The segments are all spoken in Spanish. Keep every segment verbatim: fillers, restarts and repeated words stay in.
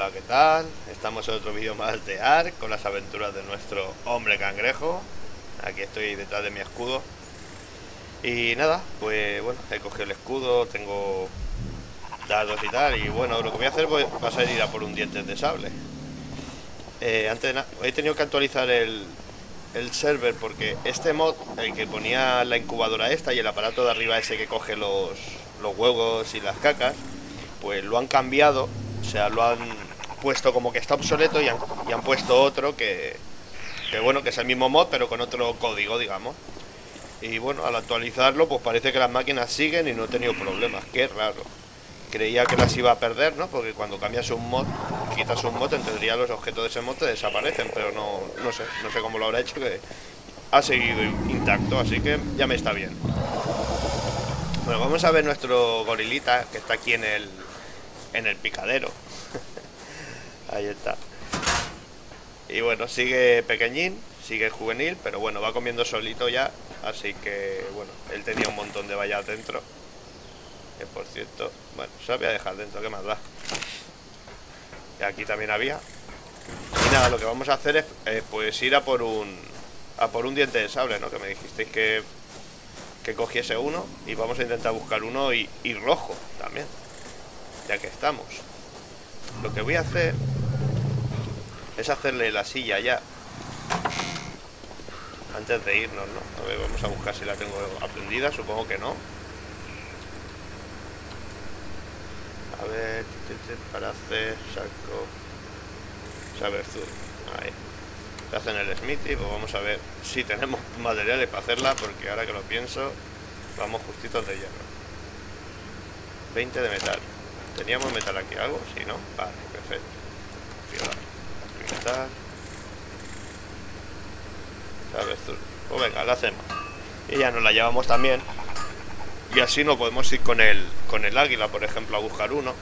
Hola, ¿qué tal? Estamos en otro vídeo más de ARK con las aventuras de nuestro hombre cangrejo. Aquí estoy detrás de mi escudo. Y nada, pues bueno, he cogido el escudo, tengo dados y tal. Y bueno, lo que voy a hacer pues, va a ser ir a por un diente de sable. Eh, antes de nada, he tenido que actualizar el, el server porque este mod, el que ponía la incubadora esta y el aparato de arriba ese que coge los, los huevos y las cacas, pues lo han cambiado. O sea, lo han puesto como que está obsoleto y han, y han puesto otro que, que, bueno, que es el mismo mod, pero con otro código, digamos. Y bueno, al actualizarlo, pues parece que las máquinas siguen y no he tenido problemas. Qué raro. Creía que las iba a perder, ¿no? Porque cuando cambias un mod, quitas un mod, en teoría los objetos de ese mod te desaparecen, pero no, no sé, no sé cómo lo habrá hecho, que ha seguido intacto, así que ya me está bien. Bueno, vamos a ver nuestro gorilita, que está aquí en el... en el picadero. Ahí está. Y bueno, sigue pequeñín, sigue juvenil, pero bueno, va comiendo solito ya. Así que bueno, él tenía un montón de vallas dentro, que por cierto, bueno, se las voy a dejar dentro, que más da. Y aquí también había. Y nada, lo que vamos a hacer es eh, pues ir a por un A por un diente de sable, ¿no? Que me dijisteis que Que cogiese uno. Y vamos a intentar buscar uno y, y rojo también, ya que estamos. Lo que voy a hacer es hacerle la silla ya antes de irnos, ¿no? A ver, vamos a buscar si la tengo aprendida. Supongo que no. A ver, para hacer saco Sabertooth. Ahí. Se hace en el Smithy. Pues vamos a ver si tenemos materiales para hacerla, porque ahora que lo pienso, vamos justitos de hierro. veinte de metal. ¿Teníamos metal aquí algo? Si sí, ¿no? Vale, perfecto. Metal. ¿Sabes tú? Pues venga, la hacemos. Y ya nos la llevamos también. Y así no podemos ir con el, con el águila, por ejemplo, a buscar uno.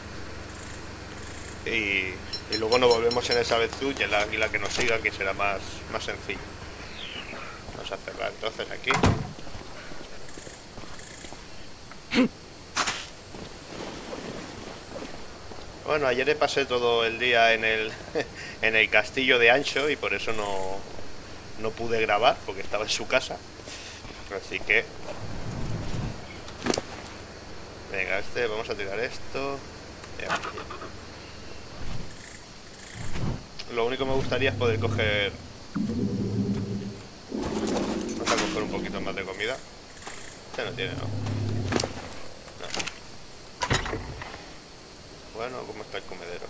Y, y luego nos volvemos en el Sabezú y el águila que nos siga, que será más, más sencillo. Vamos a cerrar entonces aquí. Bueno, ayer pasé todo el día en el, en el castillo de Ancho y por eso no, no pude grabar, porque estaba en su casa. Así que... Venga, este, vamos a tirar esto. Lo único que me gustaría es poder coger... Vamos a coger un poquito más de comida. Este no tiene, ¿no? Bueno, ¿cómo está el comedero?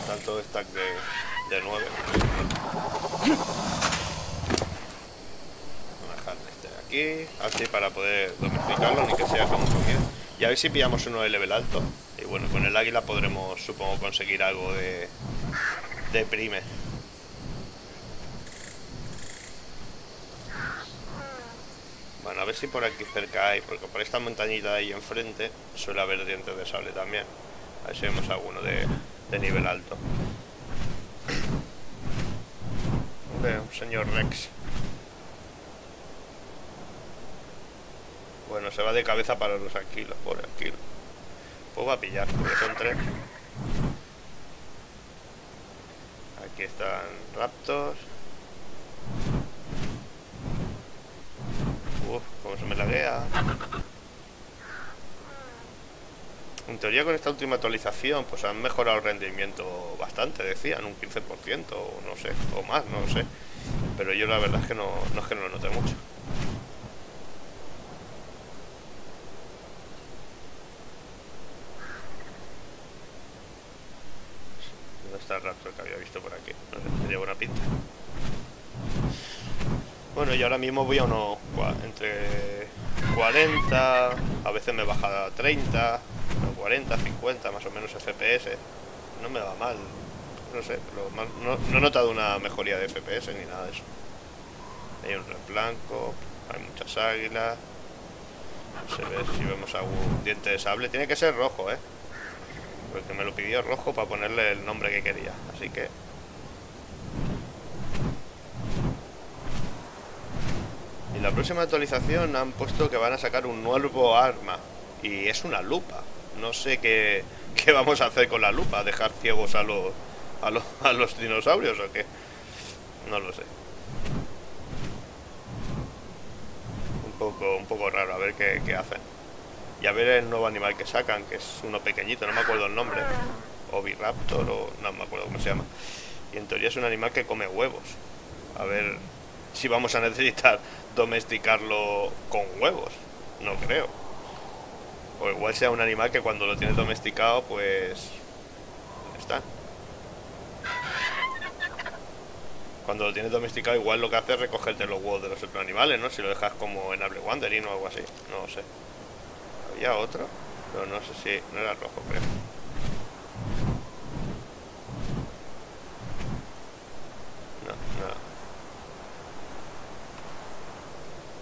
Están todos stack de, de nueve. Vamos a dejar este de aquí, así para poder domesticarlo, ni que sea como comida. Y a ver si pillamos uno de level alto. Y bueno, con el águila podremos, supongo, conseguir algo de, de prime. Bueno, a ver si por aquí cerca hay, porque por esta montañita de ahí enfrente suele haber dientes de sable también. A ver si vemos alguno de, de nivel alto. Veo un señor Rex. Bueno, se va de cabeza para los anquilos, pobre anquilo. Pues va a pillar, porque son tres. Aquí están raptos. Uf, como se me laguea. En teoría con esta última actualización pues han mejorado el rendimiento bastante, decían, un quince por ciento o no sé, o más, no lo sé. Pero yo la verdad es que no, no es que no lo note mucho. ¿Dónde está el raptor que había visto por aquí? No sé, me lleva una pinta. Bueno, y ahora mismo voy a unos entre cuarenta, a veces me baja a treinta, cuarenta, cincuenta más o menos F P S. No me va mal, no sé, pero mal, no, no he notado una mejoría de F P S ni nada de eso. Hay un red blanco, hay muchas águilas. No sé si vemos algún diente de sable, tiene que ser rojo, ¿eh? Porque me lo pidió rojo para ponerle el nombre que quería, así que... En la próxima actualización han puesto que van a sacar un nuevo arma. Y es una lupa. No sé qué, qué vamos a hacer con la lupa. ¿Dejar ciegos a los, a los, a los dinosaurios o qué? No lo sé. Un poco, un poco raro. A ver qué, qué hacen. Y a ver el nuevo animal que sacan, que es uno pequeñito. No me acuerdo el nombre. Oviraptor o... no me acuerdo cómo se llama. Y en teoría es un animal que come huevos. A ver si vamos a necesitar domesticarlo con huevos. No creo. O igual sea un animal que cuando lo tienes domesticado, pues... ¿dónde está? Cuando lo tienes domesticado, igual lo que hace es recogerte los huevos de los otros animales, ¿no? Si lo dejas como en Able Wandering o algo así. No sé. Había otro, pero no sé si... no era rojo, creo. No, nada.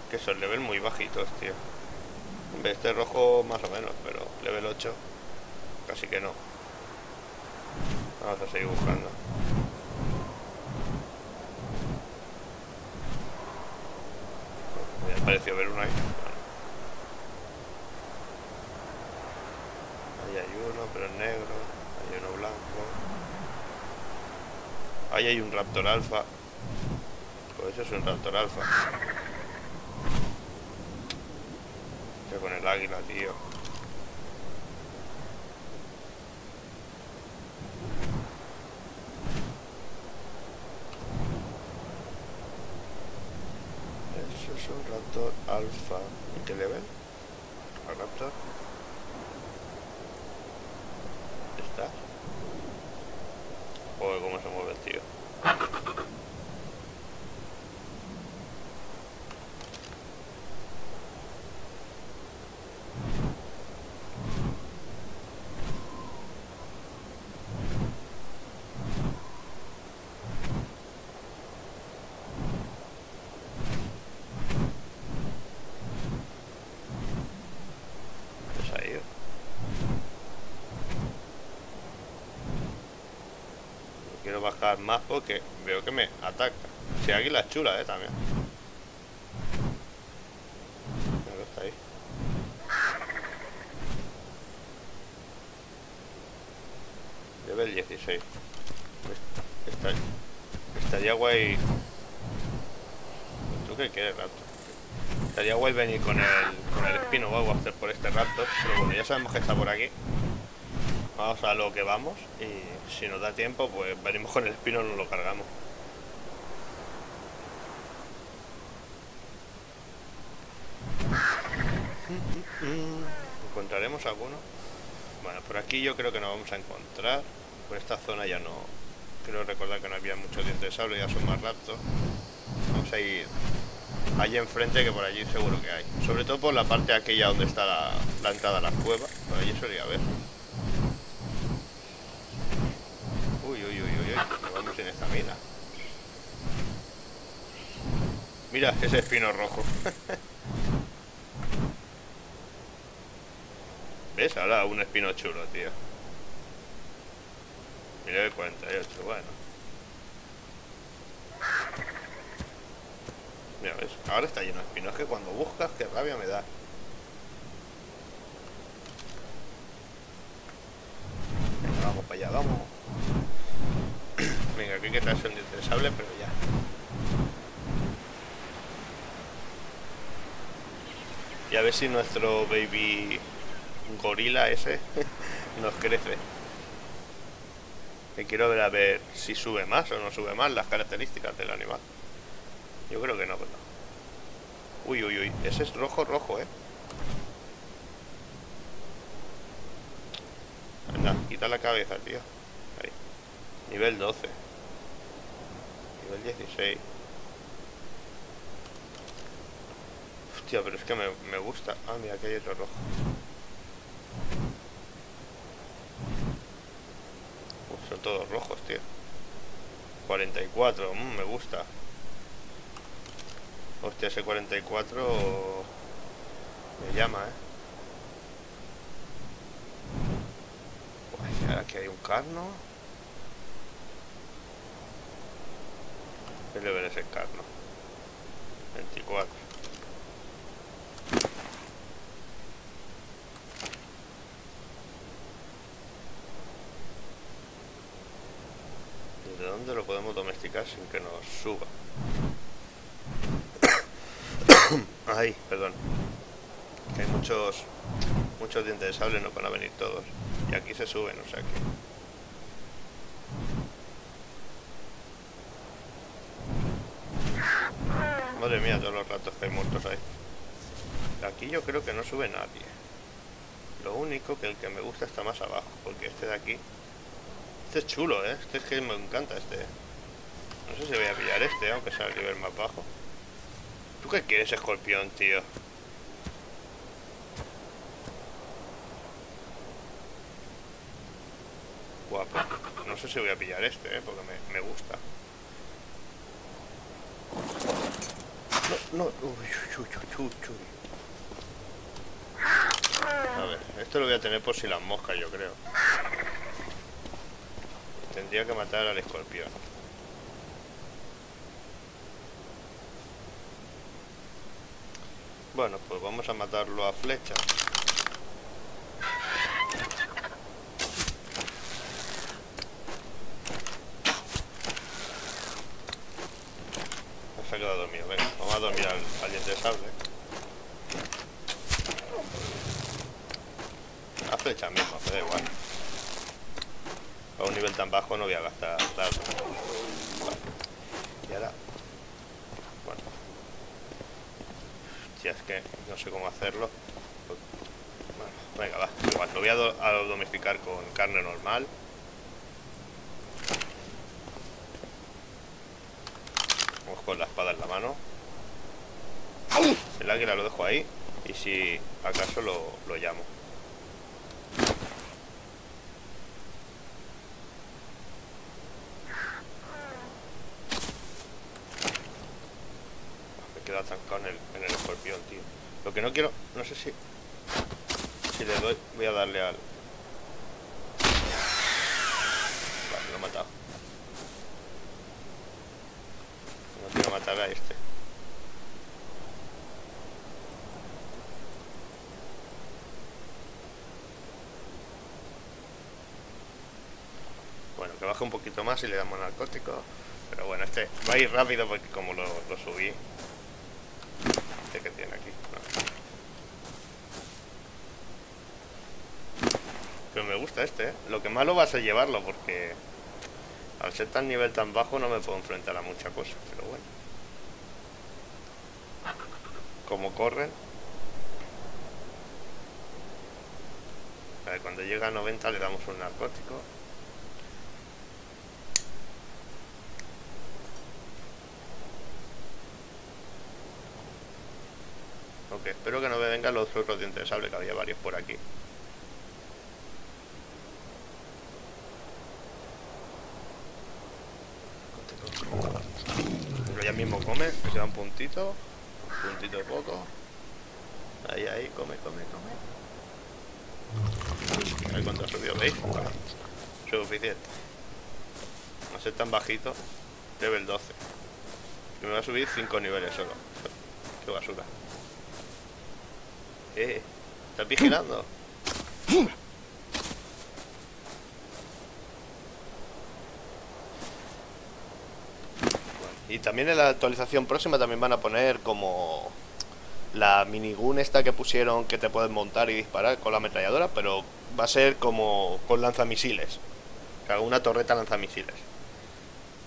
Que son level muy bajitos, tío. Este rojo más o menos, pero level ocho casi que no. Vamos a seguir buscando. Me ha parecido ver uno ahí. Ahí hay uno, pero es negro. Ahí hay uno blanco. Ahí hay un raptor alfa. Pues eso es un raptor alfa. Con el águila, tío. Eso es un raptor alfa. ¿En qué level? ¿El raptor? ¿Está? Joder, cómo se mueve el tío. Bajar más porque veo que me ataca. Si águila es chula, eh, también. Pero está ahí. Level dieciséis. Está ahí. Estaría guay. ¿Tú qué quieres, Raptor? Estaría guay venir con el, con el espino o algo a hacer por este Raptor. Pero bueno, ya sabemos que está por aquí. Vamos a lo que vamos y si nos da tiempo, pues venimos con el espino y nos lo cargamos. ¿Encontraremos alguno? Bueno, por aquí yo creo que nos vamos a encontrar. Por esta zona ya no. Creo recordar que no había muchos dientes de sable, ya son más raptos. Vamos a ir allí enfrente, que por allí seguro que hay. Sobre todo por la parte aquella donde está la, la entrada a las cuevas. Por allí solía haber. Vamos en esta mina. Mira ese espino rojo. ¿Ves? Ahora un espino chulo, tío. Mira el cuarenta y ocho, bueno. Mira, ¿ves? Ahora está lleno de espinos. Es que cuando buscas, qué rabia me da. Venga, vamos para allá, vamos. Venga, aquí hay que traerse un diente de sable, pero ya. Y a ver si nuestro baby gorila ese nos crece. Y quiero ver a ver si sube más o no sube más las características del animal. Yo creo que no, pero no. Uy, uy, uy. Ese es rojo, rojo, eh. Anda, quita la cabeza, tío. Ahí. Nivel doce. Nivel dieciséis. Hostia, pero es que me, me gusta. Ah, mira, aquí hay otro rojo. Uf, son todos rojos, tío. cuarenta y cuatro, mm, me gusta. Hostia, ese cuarenta y cuatro me llama, eh. Uy, aquí hay un carno. El deber es el carno. veinticuatro. momento lo podemos domesticar sin que nos suba. Ay, perdón. Hay muchos muchos dientes de sable, no van a venir todos. Y aquí se suben, o sea que... Madre mía, todos los ratos que hay muertos ahí. Aquí yo creo que no sube nadie. Lo único que el que me gusta está más abajo, porque este de aquí... Este es chulo, ¿eh? Este es que me encanta este. No sé si voy a pillar este, aunque sea el nivel más bajo. ¿Tú qué quieres, escorpión, tío? Guapo. No sé si voy a pillar este, ¿eh? Porque me, me gusta. No, no. Uy, uy, uy, uy, uy. A ver, esto lo voy a tener por si las moscas, yo creo. Tendría que matar al escorpión. Bueno, pues vamos a matarlo a flecha. Se ha quedado dormido, venga, vamos a dormir al diente de sable. A flecha mismo, me da igual. A un nivel tan bajo no voy a gastar tanto. Vale. Y ahora... Bueno. Hostia, es que no sé cómo hacerlo. Bueno, venga, va. Igual, lo voy a, do a domesticar con carne normal. Vamos con la espada en la mano. El águila lo dejo ahí. Y si acaso lo, lo llamo. Atrancado en el, en el escorpión, tío. Lo que no quiero, no sé si si le doy, voy a darle al... Vale, lo he matado. No quiero matar a este. Bueno, que baje un poquito más y le damos narcótico. Pero bueno, este va a ir rápido porque como lo, lo subí... que tiene aquí, no. Pero me gusta este, ¿eh? Lo que malo va a ser llevarlo, porque al ser tan nivel tan bajo no me puedo enfrentar a mucha cosa, pero bueno, como corren. A ver, cuando llega a noventa le damos un narcótico. Okay, espero que no me vengan los otros dientes de sable, que había varios por aquí. Pero ya mismo come, me queda un puntito. Un puntito poco. Ahí, ahí, come, come, come. A ver cuánto ha subido, ¿veis? Vale. Suficiente. No ser tan bajito. Level doce. Y me va a subir cinco niveles solo. Qué basura. Eh, ¿estás vigilando? Y también en la actualización próxima también van a poner como la minigun esta que pusieron, que te puedes montar y disparar con la ametralladora, pero va a ser como con lanzamisiles, o sea, una torreta lanzamisiles.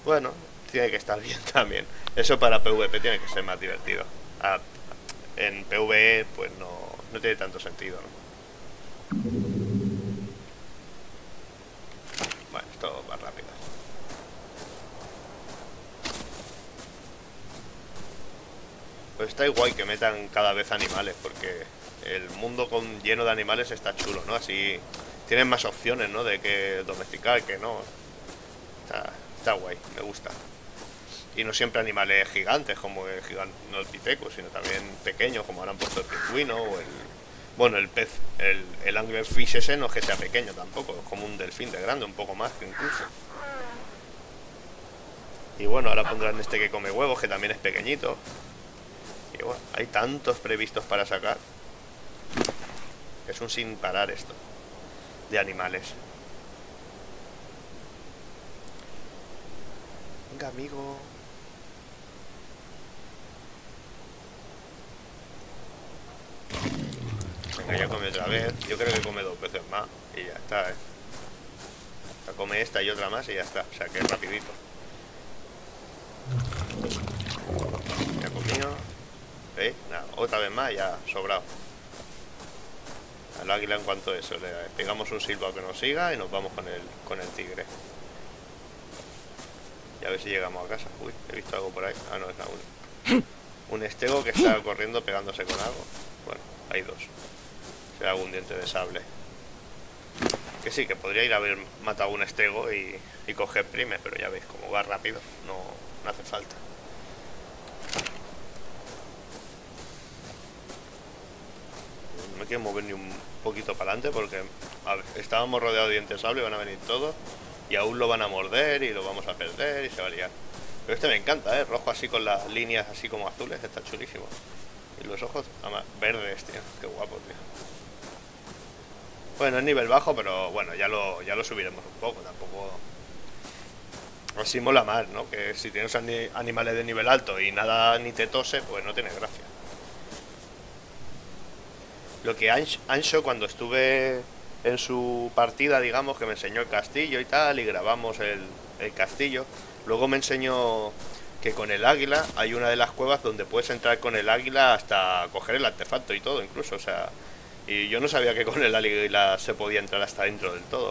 Bueno, tiene que estar bien también. Eso para PvP tiene que ser más divertido. Ah, en PvE pues no... No tiene tanto sentido, ¿no? Bueno, esto va rápido. Pues está igual que metan cada vez animales, porque el mundo con, lleno de animales está chulo, ¿no? Así tienen más opciones, ¿no? De que domesticar, que no. Está, está guay, me gusta. Y no siempre animales gigantes como el Gigantopithecus, sino también pequeños, como ahora han puesto el pingüino o el... Bueno, el pez, el, el anglerfish ese no es que sea pequeño tampoco, es como un delfín de grande, un poco más que incluso. Y bueno, ahora pondrán este que come huevos, que también es pequeñito. Y bueno, hay tantos previstos para sacar. Es un sin parar esto, de animales. Venga, amigo. Venga, ya come otra vez. Yo creo que come dos veces más y ya está, eh. O sea, come esta y otra más y ya está. O sea, que es rapidito. Ya comido. ¿Veis? Nada, otra vez más ya sobrado. Al águila en cuanto a eso, le pegamos un silbao que nos siga y nos vamos con el, con el tigre. Y a ver si llegamos a casa. Uy, he visto algo por ahí. Ah, no, es la una. Un estego que está corriendo pegándose con algo. Bueno, hay dos. Será algún diente de sable. Que sí, que podría ir a haber matado un estego y, y coger primes, pero ya veis, como va rápido, no, no hace falta. No quiero mover ni un poquito para adelante porque a ver, estábamos rodeados de dientes de sable, van a venir todos. Y aún lo van a morder y lo vamos a perder y se va a liar. Pero este me encanta, ¿eh? Rojo así con las líneas así como azules, está chulísimo. Y los ojos, además, verdes, tío. Qué guapo, tío. Bueno, es nivel bajo, pero bueno, ya lo, ya lo subiremos un poco, tampoco... Así mola más, ¿no? Que si tienes animales de nivel alto y nada ni te tose, pues no tiene gracia. Lo que Ancho cuando estuve... en su partida, digamos, que me enseñó el castillo y tal, y grabamos el, el castillo. Luego me enseñó que con el águila hay una de las cuevas donde puedes entrar con el águila hasta coger el artefacto y todo, incluso, o sea... Y yo no sabía que con el águila se podía entrar hasta dentro del todo.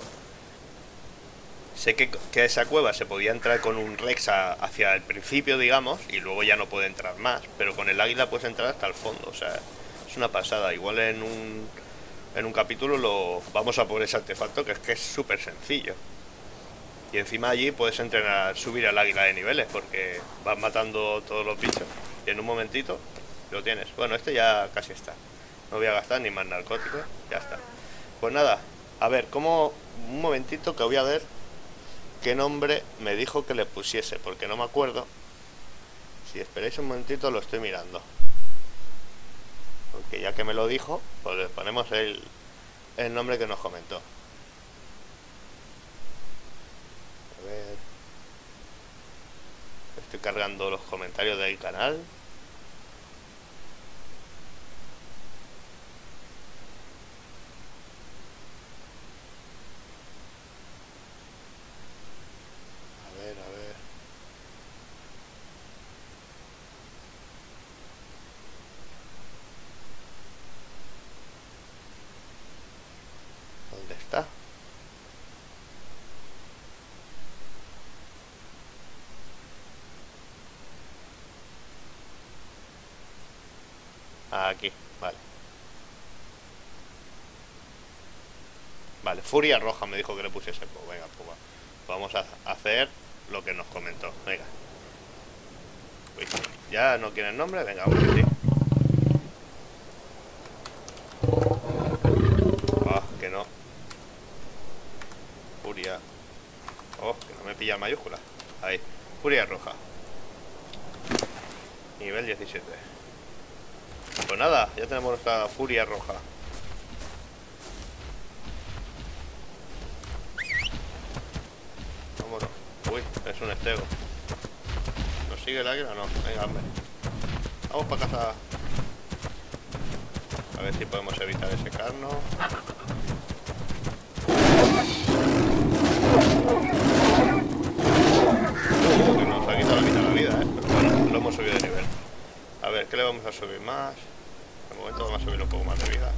Sé que, que esa cueva se podía entrar con un Rex a, hacia el principio, digamos, y luego ya no puede entrar más, pero con el águila puedes entrar hasta el fondo, o sea... Es una pasada, igual en un... En un capítulo lo vamos a por ese artefacto, que es que es súper sencillo. Y encima allí puedes entrenar, subir al águila de niveles, porque vas matando todos los bichos. Y en un momentito lo tienes. Bueno, este ya casi está. No voy a gastar ni más narcóticos, ya está. Pues nada, a ver, como un momentito que voy a ver qué nombre me dijo que le pusiese, porque no me acuerdo. Si esperáis un momentito lo estoy mirando. Porque ya que me lo dijo, pues le ponemos el, el nombre que nos comentó. A ver. Estoy cargando los comentarios del canal. A ver, a ver. ¿Dónde está? Aquí, vale. Vale, Furia Roja me dijo que le pusiese. Pues venga, pues va. Vamos a hacer lo que nos comentó. Venga. Uy, ya no quieren nombre, venga, vamos a decir. Ah, que no. Furia. Oh, que no me pilla mayúscula. Ahí. Furia Roja. Nivel diecisiete. Pues nada, ya tenemos nuestra Furia Roja. Vámonos. Uy, es un estego. ¿Nos sigue el águila o no? Venga, hombre. Vamos para casa. A ver si podemos evitar ese carno. Que nos ha quitado la mitad de la vida, ¿eh? Pero bueno, lo hemos subido de nivel. A ver, ¿qué le vamos a subir más? De momento vamos a subir un poco más de vida.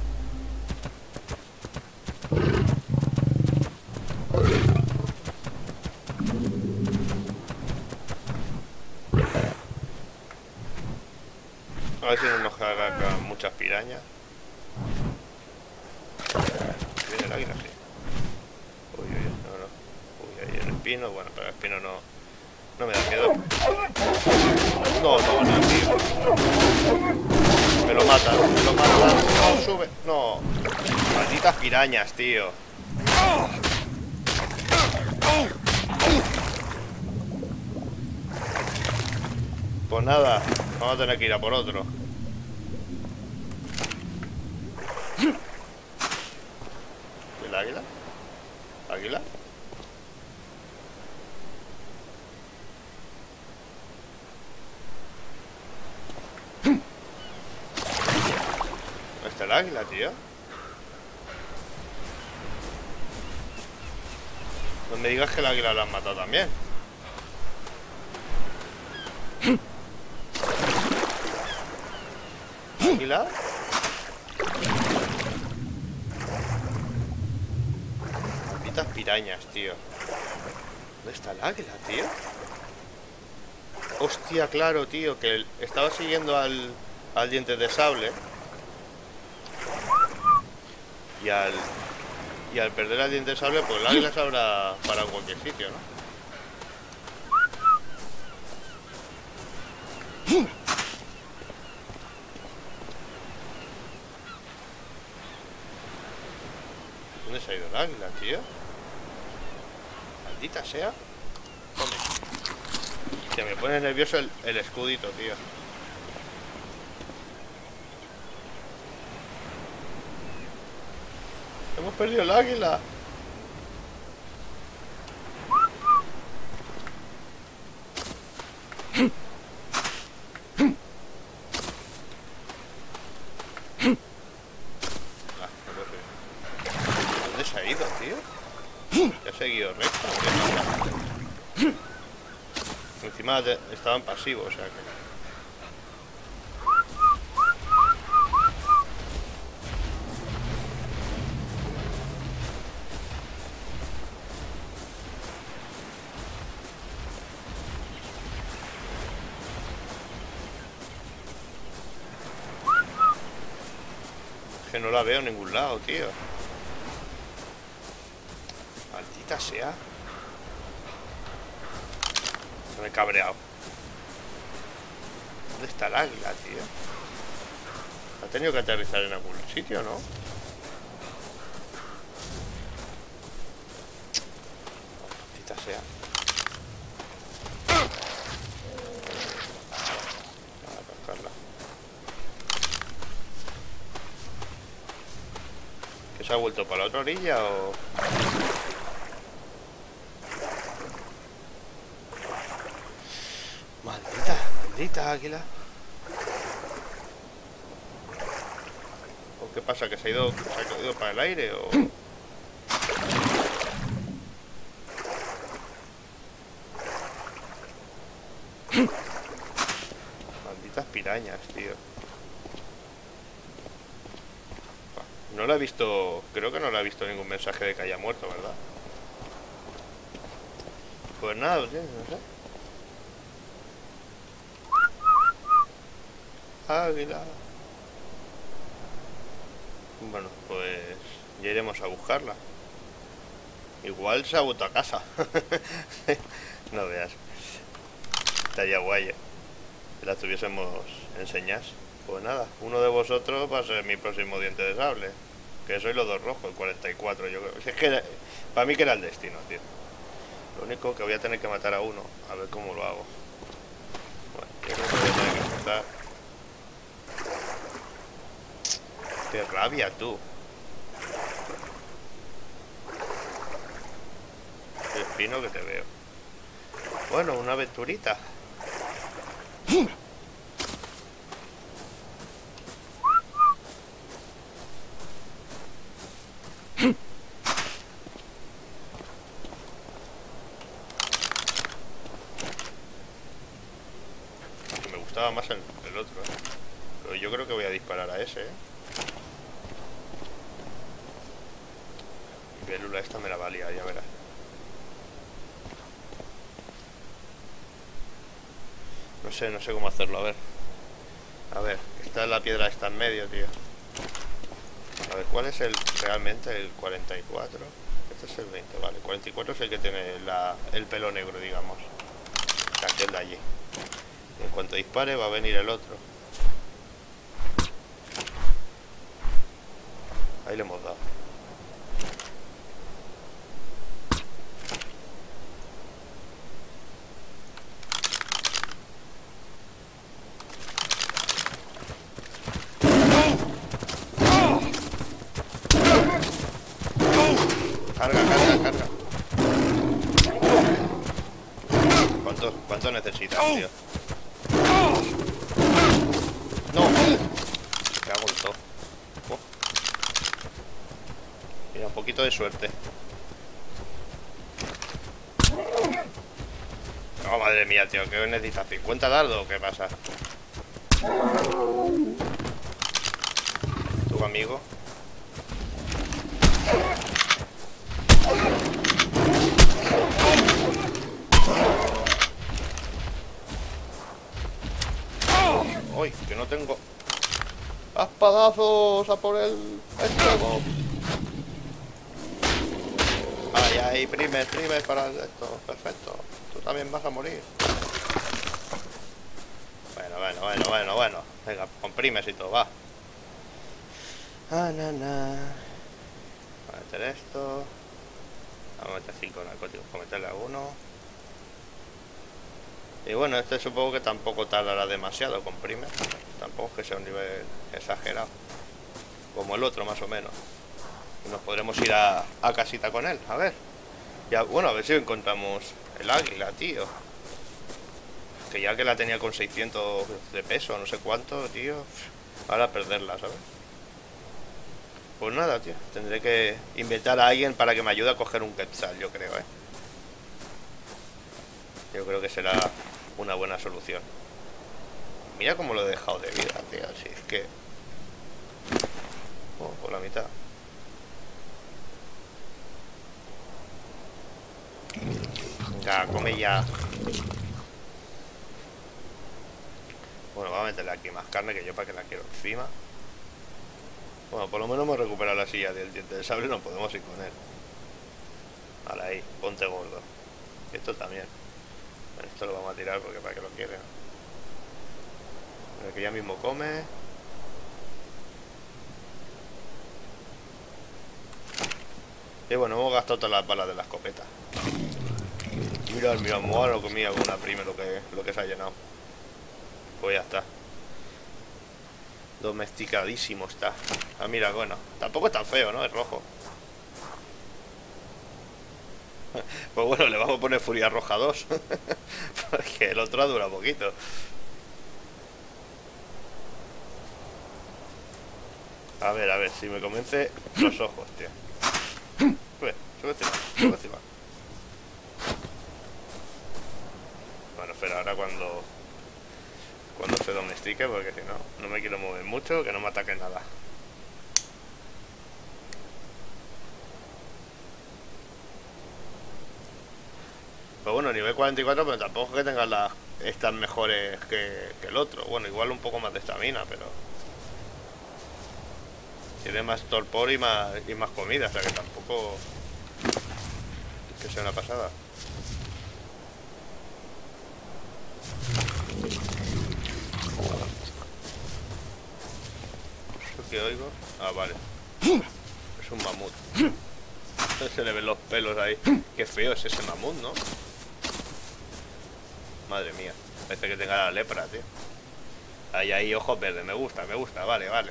A ver si no nos cargan muchas pirañas. Viene el águila, sí. Espino, bueno, pero el espino no, no me da miedo. No, no, no, tío. Me lo matan, me lo matan. No, sube. No. Malditas pirañas, tío. Pues nada, vamos a tener que ir a por otro. ¿El águila? ¿Águila? águila, tío. No me digas que el águila lo han matado también. ¿Águila? Malditas pirañas, tío. ¿Dónde está el águila, tío? Hostia, claro, tío, que estaba siguiendo al, al diente de sable. Y al, y al perder al diente de sable, pues el águila se habrá parado en cualquier sitio, ¿no? ¿Dónde se ha ido el águila, tío? Maldita sea. Que me pone nervioso el, el escudito, tío. Hemos perdido el águila. ¿Dónde se ha ido, tío? ¿Ya ha seguido recto? Encima de, estaban pasivos, o sea que... que no la veo en ningún lado, tío. Maldita sea. Me he cabreado. ¿Dónde está el águila, tío? Ha tenido que aterrizar en algún sitio, ¿no? Maldita sea. ¿Se ha vuelto para la otra orilla o...? Maldita, maldita águila. ¿O qué pasa? ¿Que se ha ido, se ha caído para el aire o...? Malditas pirañas, tío. No la he visto, creo que no la he visto ningún mensaje de que haya muerto, ¿verdad? Pues nada, tío, no sé. Águila. Bueno, pues ya iremos a buscarla. Igual se ha vuelto a casa. No veas. Estaría guay que la tuviésemos en señas. Pues nada, uno de vosotros va a ser mi próximo diente de sable. Que sois los dos rojos, el cuarenta y cuatro, yo creo. Si es que era, para mí que era el destino, tío. Lo único que voy a tener que matar a uno. A ver cómo lo hago. Bueno, yo creo que voy a tener que matar. Qué rabia, tú. Qué espino que te veo. Bueno, una aventurita. Más el, el otro, ¿eh? Pero yo creo que voy a disparar a ese, ¿eh? Mi vélula esta me la valía, ya verás. No sé, no sé cómo hacerlo, a ver. A ver, está la piedra esta en medio, tío. A ver, ¿cuál es el realmente el cuarenta y cuatro? Este es el veinte, vale. cuarenta y cuatro es el que tiene la, el pelo negro, digamos. Aquel de allí. En cuanto dispare va a venir el otro. Ahí le hemos dado. Carga, carga, carga. ¿Cuánto, cuánto necesitas, tío? No, me cago en todo. Oh. un poquito de suerte. Oh, madre mía, tío, que necesitas cincuenta dardos, ¿qué pasa? Tu amigo. Uy, que no tengo... ¡Espadazos! ¡A por el estómago! ¡Ay, ay! ¡Primes, primes para esto! ¡Perfecto! ¡Tú también vas a morir! Bueno, bueno, bueno, bueno, bueno. Venga, con primes y todo, va. Ah, na, na. Vamos a meter esto. Vamos a meter cinco narcóticos para meterle a uno. Y bueno, este supongo que tampoco tardará demasiado con primer. Tampoco es que sea un nivel exagerado. Como el otro, más o menos. Y nos podremos ir a, a casita con él, a ver. Ya, bueno, a ver si encontramos el águila, tío. Que ya que la tenía con seiscientos de peso, no sé cuánto, tío. Ahora perderla, ¿sabes? Pues nada, tío. Tendré que invitar a alguien para que me ayude a coger un quetzal, yo creo, ¿eh? Yo creo que será una buena solución. Mira cómo lo he dejado de vida, tío. Si es que... Oh, por la mitad. Ya, come ya. Bueno, vamos a meterle aquí más carne, que yo para que la quiero encima. Bueno, por lo menos hemos recuperado la silla del diente del sable. No podemos ir con él. Vale, ahí, ponte gordo. Esto también. Esto lo vamos a tirar porque para que lo quieren. Pero que ya mismo come. Y bueno, hemos gastado todas las balas de la escopeta. Mira, mi amor, lo comía con una prima lo que, lo que se ha llenado. Pues ya está. Domesticadísimo está. Ah, mira, bueno. Tampoco es tan feo, ¿no? Es rojo. Pues bueno, le vamos a poner Furia Roja dos. Porque el otro ha durado poquito. A ver, a ver, si me convence los ojos, tío. Sube, sube encima, sube encima. Bueno, espera, ahora cuando Cuando se domestique, porque si no, no me quiero mover mucho, que no me ataque nada. Pero bueno, nivel cuarenta y cuatro, pero tampoco es que tengas las estas mejores que, que el otro. Bueno, igual un poco más de estamina, pero... Tiene más torpor y más, y más comida, o sea que tampoco... Es que sea una pasada. ¿Eso que oigo? Ah, vale. Es un mamut. Se le ven los pelos ahí. Qué feo es ese mamut, ¿no? Madre mía, parece que tenga la lepra, tío. Ahí, ahí, ojos verdes, me gusta, me gusta, vale, vale.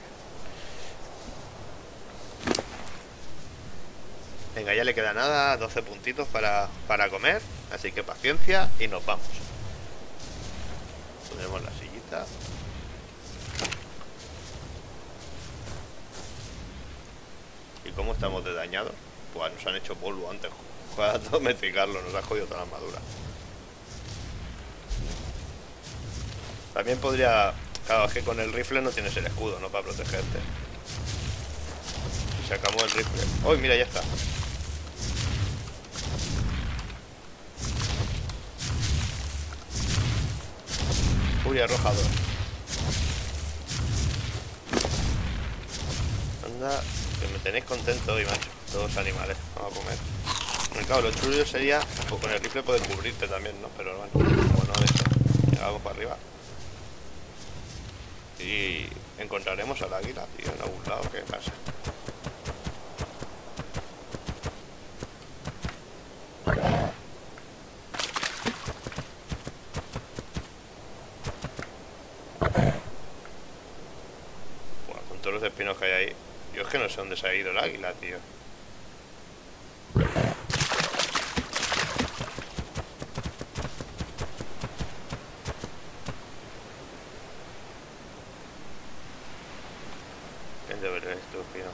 Venga, ya le queda nada, doce puntitos para, para comer. Así que paciencia y nos vamos. Ponemos la sillita. ¿Y cómo estamos de dañados? Pues nos han hecho polvo antes para domesticarlo, nos ha jodido toda la armadura. También podría... Claro, es que con el rifle no tienes el escudo, ¿no? Para protegerte. Si sacamos el rifle... ¡Uy, mira, ya está! Furia Roja dos. Anda, que me tenéis contento hoy, macho. Todos animales, vamos a comer. Bueno, claro, lo chulo sería... Pues con el rifle poder cubrirte también, ¿no? Pero bueno, bueno, de hecho, ya vamos para arriba. Y encontraremos al águila, tío, en algún lado, ¿qué pasa? Bueno, con todos los espinos que hay ahí... Yo es que no sé dónde se ha ido el águila, tío. Estúpido.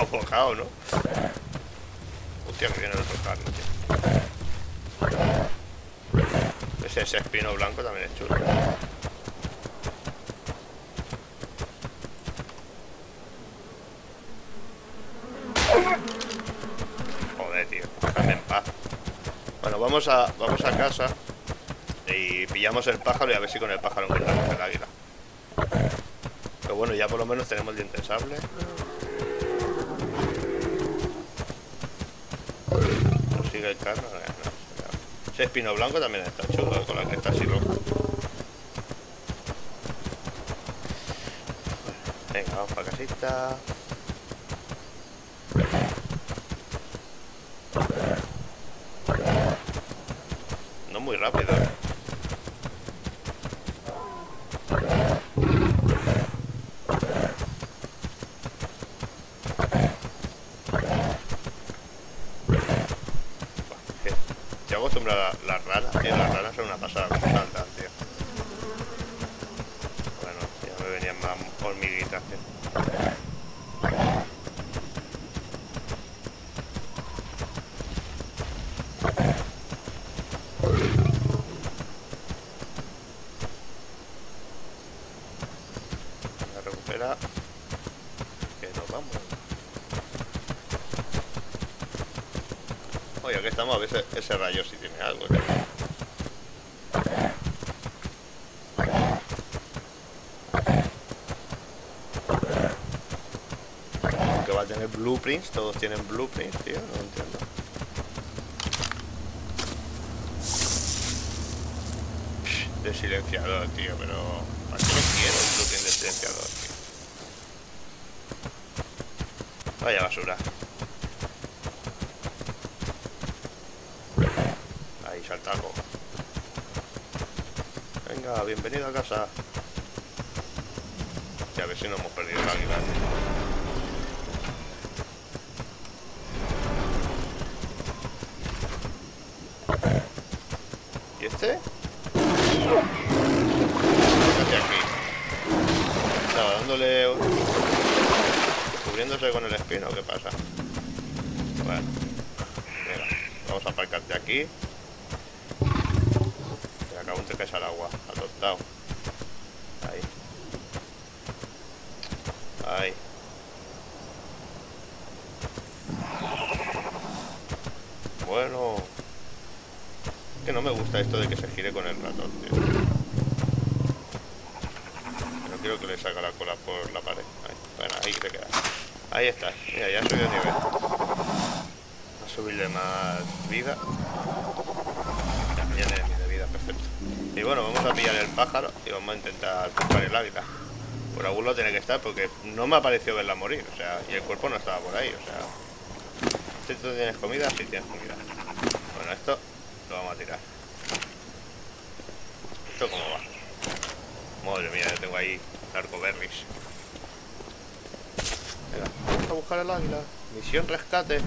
ha bojado, ¿no? Hostia, que viene el otro carne, tío. Ese, ese espino blanco también es chulo. Joder, tío, déjame en paz. Bueno, vamos a, vamos a casa y pillamos el pájaro y a ver si con el pájaro encontramos el águila. Pero bueno, ya por lo menos tenemos el diente de sable. ¿No sigue el carro? No, no, no. Ese espino blanco también está chulo, con la que está así loco. Venga, vamos para casita. No muy rápido, ¿eh? Las ranas, tío, las ranas son una pasada, muy altas, tío. Bueno, ya me venían más hormiguitas, tío. La recupera. Que nos vamos. Oye, aquí estamos, a ver ese, ese rayo si tiene algo, tío. Tener blueprints, todos tienen blueprints, tío, no entiendo. Psh, de silenciador, tío, pero ¿a qué no quiero el blueprint de silenciador, tío? Vaya basura. Ahí, saltalo. Venga, bienvenido a casa. Y a ver si no hemos perdido la águila, tío. ¿Y este? Fíjate aquí. Estaba dándole... cubriéndose con el espino, ¿qué pasa? Bueno. Mira, vamos a aparcarte aquí. Se acabó un tepes al agua, adoptado. Ahí. Ahí. Bueno... que no me gusta esto de que se gire con el ratón, tío. No quiero que le saca la cola por la pared. Ahí. Bueno, ahí te quedas. Ahí está. Mira, ya ha subido nivel. A subirle más vida. Ya tiene de vida, perfecto. Y bueno, vamos a pillar el pájaro y vamos a intentar buscar el águila. Por algún lado tiene que estar porque no me ha parecido verla morir. O sea, y el cuerpo no estaba por ahí. O sea, si tú tienes comida, si tienes comida. Bueno, esto... lo vamos a tirar. ¿Esto cómo va? Madre mía, yo tengo ahí narcoberries. Venga, vamos a buscar al águila. Misión rescate.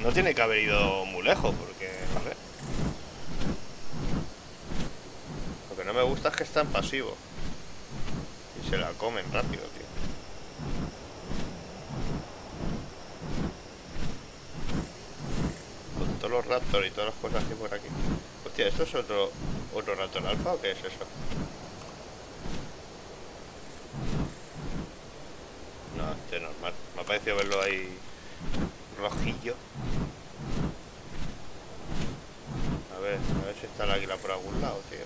No tiene que haber ido muy lejos porque... vale. Lo que no me gusta es que está en pasivo. Y se la comen rápido, tío. Los raptor y todas las cosas que por aquí. Hostia, ¿esto es otro otro raptor alfa o qué es eso? No, este es normal. Me ha parecido verlo ahí rojillo. A ver, a ver si está el águila por algún lado, tío.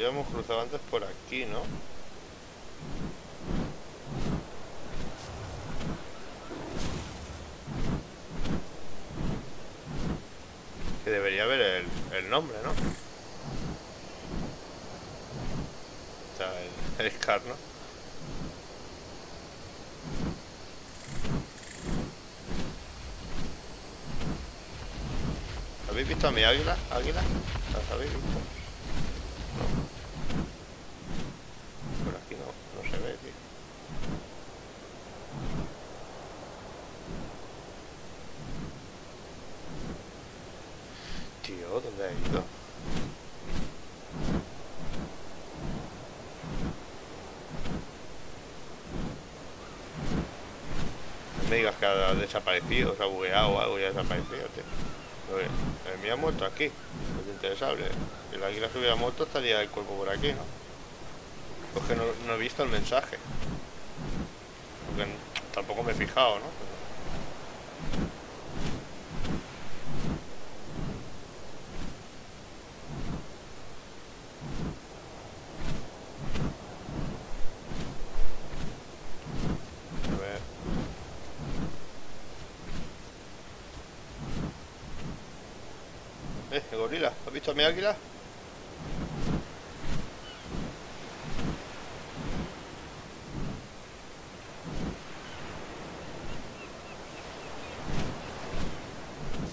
Ya hemos cruzado antes por aquí, ¿no? Que debería haber el, el nombre, ¿no? O sea, el... El Scar, ¿no? ¿Habéis visto a mi águila? ¿Águila? ¿Las habéis visto? No. Por aquí no, no se ve, tío. Tío, ¿dónde ha ido? No me digas que ha desaparecido, se ha bugueado o algo y ha desaparecido, tío. El mío ha muerto aquí, es interesable. Si el águila se hubiera muerto estaría el cuerpo por aquí, ¿no? Pues que no, no he visto el mensaje. Porque tampoco me he fijado, ¿no? Gorila, ¿has visto a mi águila?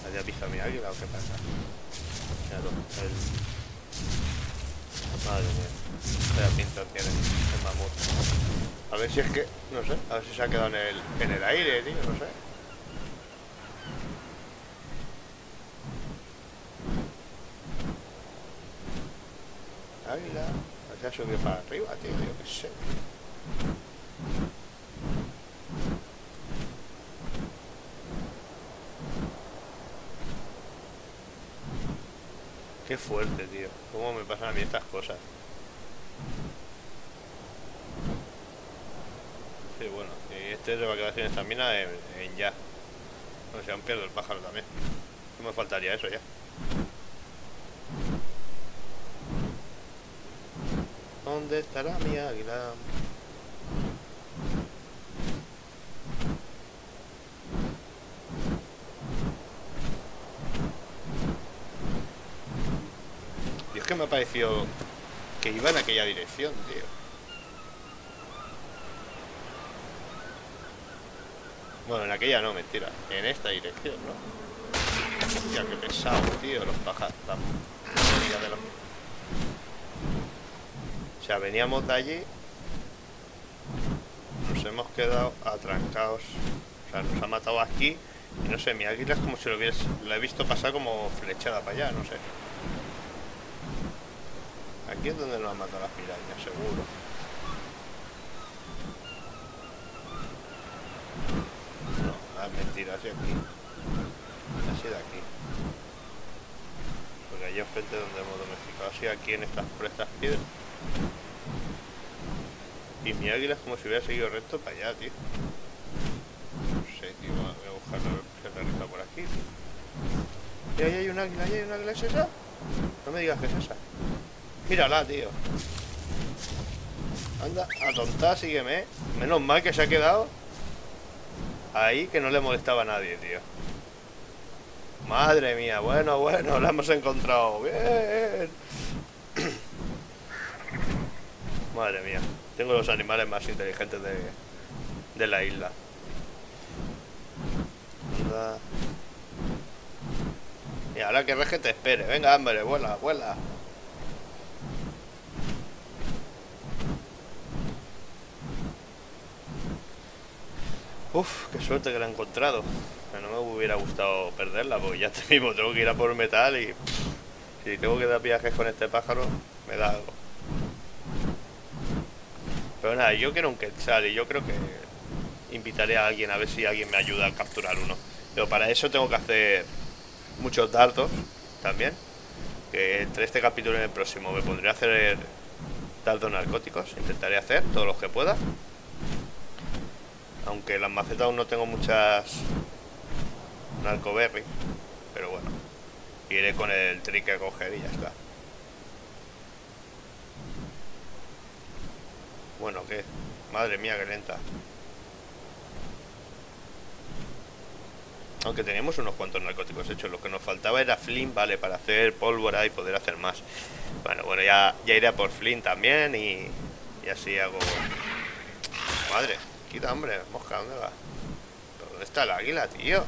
¿Habías visto a mi águila o qué pasa? Claro, el... Madre mía, qué pinta tiene el mamut. A ver si es que, no sé, a ver si se ha quedado en el, en el aire, tío, no sé. Águila, se ha subido para arriba, tío, yo qué sé. Qué fuerte, tío. Cómo me pasan a mí estas cosas. Sí, bueno, y este se va a quedar sin estamina en, en ya. O sea, aún pierdo el pájaro también. No me faltaría eso ya. ¿Dónde estará mi águila? Y es que me ha parecido que iba en aquella dirección, tío. Bueno, en aquella no, mentira. En esta dirección, ¿no? Hostia, qué pesado, tío, los pájaros. O sea, veníamos de allí, nos hemos quedado atrancados. O sea, nos ha matado aquí y no sé, mi águila es como si lo hubiese, lo he visto pasar como flechada para allá, no sé. Aquí es donde nos han matado las pirañas, seguro. No, es mentira, así aquí. Así de aquí. Porque allí enfrente es donde hemos domesticado, así aquí en estas, por estas piedras. Y mi águila es como si hubiera seguido recto para allá, tío. No sé, tío, voy a buscar la que está por aquí, tío. Y ahí hay un águila, ahí hay un águila, ¿es esa? No me digas que es esa. Mírala, tío. Anda, atontada, sígueme. Menos mal que se ha quedado ahí, que no le molestaba a nadie, tío. Madre mía, bueno, bueno, la hemos encontrado. Bien. Madre mía, tengo los animales más inteligentes de, de la isla. Anda. Y ahora que Rex te espere. Venga, hombre, vuela, vuela. Uf, qué suerte que la he encontrado. No me hubiera gustado perderla, porque ya este mismo tengo que ir a por metal y... Si tengo que dar viajes con este pájaro, me da algo. Pero nada, yo quiero un Quetzal y yo creo que invitaré a alguien a ver si alguien me ayuda a capturar uno. Pero para eso tengo que hacer muchos dardos también. Que entre este capítulo y el próximo me pondré a hacer dardos narcóticos. Intentaré hacer todos los que pueda. Aunque las macetas aún no tengo muchas narcoberry. Pero bueno, iré con el trick que coger y ya está. Bueno, ¿qué? Madre mía, qué lenta. Aunque teníamos unos cuantos narcóticos hechos. Lo que nos faltaba era Flint, vale, para hacer pólvora y poder hacer más. Bueno, bueno, ya, ya iré a por Flint también y, Y así hago... Madre, quita, hombre, mosca, ¿dónde va? ¿Pero dónde está el águila, tío?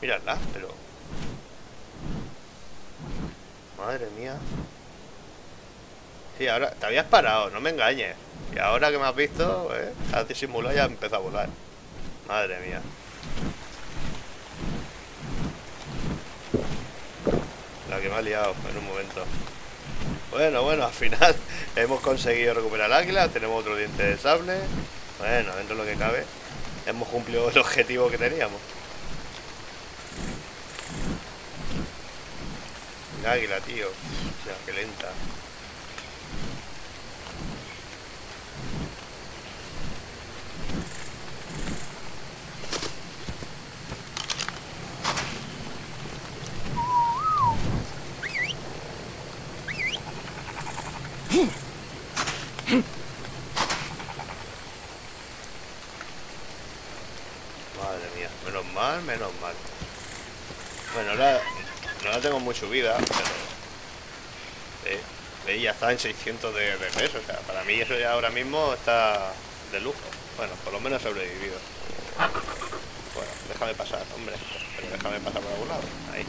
Miradla, pero... Madre mía. Sí, ahora... Te habías parado, no me engañes. Y ahora que me has visto, eh, has disimulado y has empezado a volar. Madre mía. La que me ha liado en un momento. Bueno, bueno, al final hemos conseguido recuperar el águila. Tenemos otro diente de sable. Bueno, dentro de lo que cabe, hemos cumplido el objetivo que teníamos. El águila, tío. O sea, qué lenta. Menos mal. Bueno, ahora no la tengo muy subida, pero eh, eh, ya está en seiscientos de, de peso. O sea, para mí eso ya ahora mismo está de lujo. Bueno, por lo menos he sobrevivido. Bueno, déjame pasar, hombre. Pero déjame pasar por algún lado. Ahí.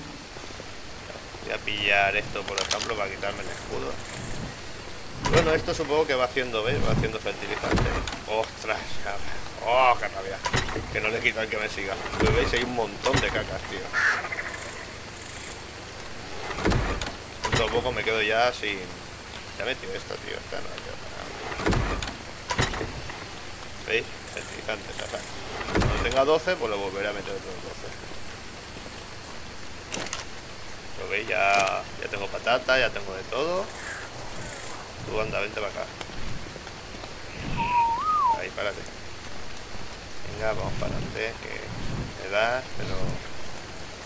Voy a pillar esto, por ejemplo, para quitarme el escudo. Bueno, esto supongo que va haciendo, ¿ves? Va haciendo fertilizante. ¡Ostras! ¡Oh, qué rabia! Que no le quito al que me siga. Pues veis, hay un montón de cacas, tío. Dentro de poco me quedo ya sin... Ya me tiro esta, tío. Esta no la quiero parar. ¿Veis? Fertilizante, saca. Cuando tenga doce, pues lo volveré a meter otros doce. Lo veis, ya, ya tengo patata, ya tengo de todo. Tú anda, vente para acá. Ahí, párate. Venga, vamos para adelante. Que me das, pero...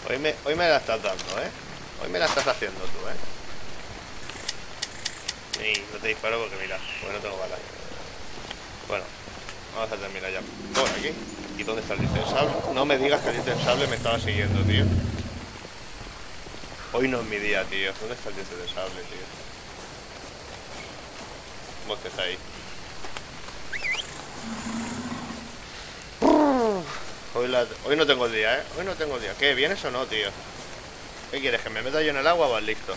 Hoy me, hoy me la estás dando, ¿eh? Hoy me la estás haciendo tú, ¿eh? Y no te disparo porque mira, pues no tengo balas. Bueno, vamos a terminar ya por aquí. ¿Y dónde está el indispensable? No me digas que el indispensable me estaba siguiendo, tío. Hoy no es mi día, tío. ¿Dónde está el indispensable, tío? Que está ahí. Hoy, la, hoy no tengo el día, ¿eh? Hoy no tengo el día. ¿Qué? ¿Vienes o no, tío? ¿Qué quieres? ¿Que me meta yo en el agua o vas listo?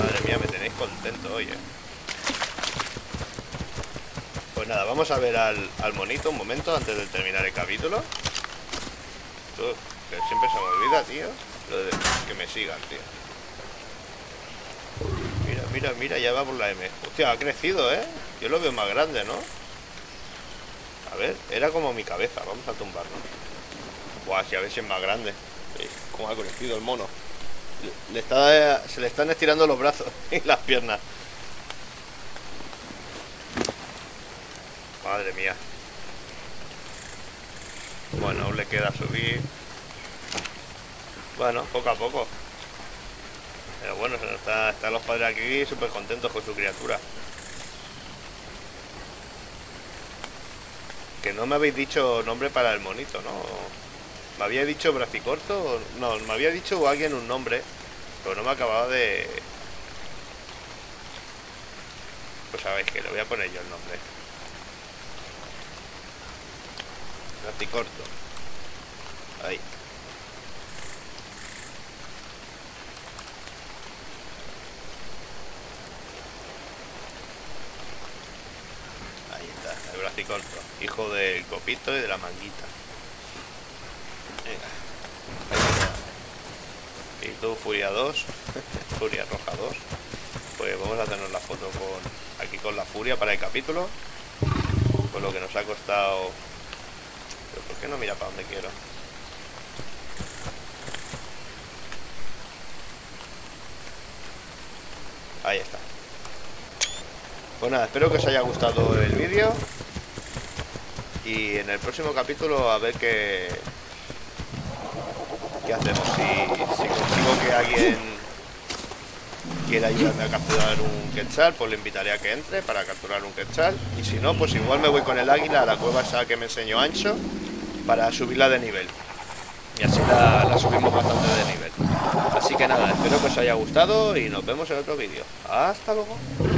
Madre mía, me tenéis contento, oye. Pues nada, vamos a ver al, al monito un momento antes de terminar el capítulo. Uf, que siempre se me olvida, tío. Lo de que me sigan, tío. Mira, mira, ya va por la M. Hostia, ha crecido, ¿eh? Yo lo veo más grande, ¿no? A ver, era como mi cabeza. Vamos a tumbarlo. Buah, si a veces es más grande. ¿Veis cómo ha crecido el mono? Le está, se le están estirando los brazos y las piernas. Madre mía. Bueno, aún le queda subir. Bueno, poco a poco. Pero bueno, están está los padres aquí súper contentos con su criatura. Que no me habéis dicho nombre para el monito, ¿no? ¿Me había dicho Bracicorto? No, me había dicho alguien un nombre, pero no me acababa de... Pues sabéis que le voy a poner yo el nombre. Bracicorto. Ahí. Bracicorto, hijo del copito y de la manguita. Venga. Y tú, Furia dos, Furia Roja dos. Pues vamos a hacernos la foto con aquí con la Furia para el capítulo. Con lo que nos ha costado. Pero ¿por qué no mira para donde quiero? Ahí está. Pues nada, espero que os haya gustado el vídeo. Y en el próximo capítulo a ver qué, qué hacemos. Si, si consigo que alguien quiera ayudarme a capturar un Quetzal, pues le invitaré a que entre para capturar un Quetzal. Y si no, pues igual me voy con el águila a la cueva esa que me enseñó Ancho para subirla de nivel. y así la, la subimos bastante de nivel. Así que nada, espero que os haya gustado y nos vemos en otro vídeo. Hasta luego.